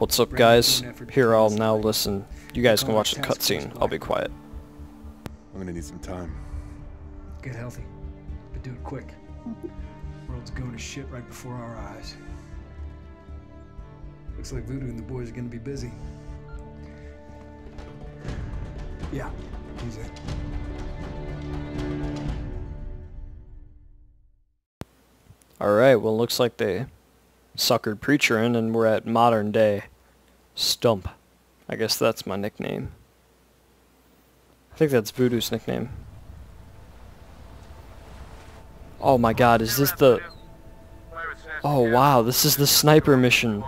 What's up, guys? Here, I'll now listen. You guys can watch the cutscene. I'll be quiet. I'm gonna need some time. Get healthy, but do it quick. World's going to shit right before our eyes. Looks like Voodoo and the boys are gonna be busy. Yeah, he's it. Alright, well, looks like they suckered Preacher in, and we're at modern day. Stump. I guess that's my nickname. I think that's Voodoo's nickname. Oh my god, is this the... Oh wow, this is the sniper mission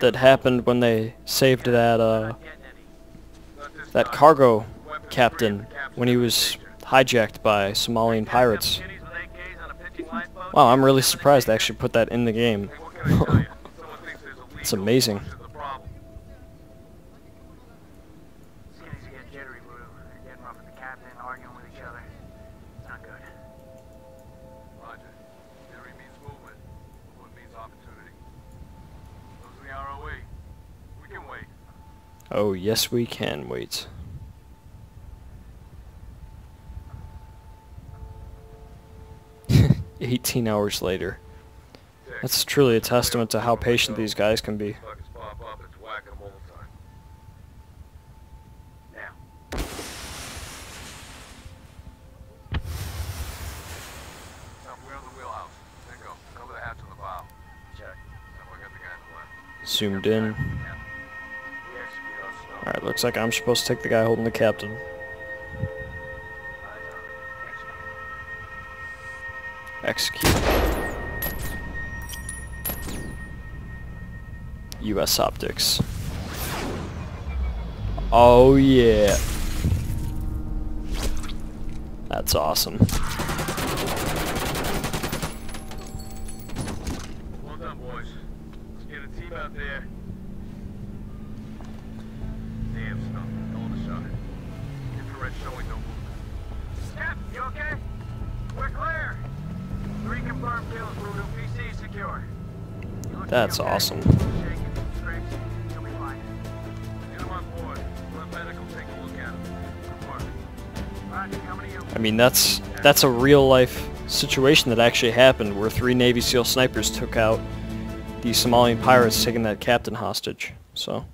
that happened when they saved that cargo captain when he was hijacked by Somalian pirates. Wow, I'm really surprised they actually put that in the game. It's amazing. Oh, yes, we can wait. Eighteen hours later. That's truly a testament to how patient these guys can be. Zoomed in. Alright, looks like I'm supposed to take the guy holding the captain. Execute. US optics. Oh yeah. That's awesome. Well done, boys. Let's get a team out there. That's awesome. I mean, that's a real life situation that actually happened, where 3 Navy SEAL snipers took out the Somalian pirates, taking that captain hostage. So.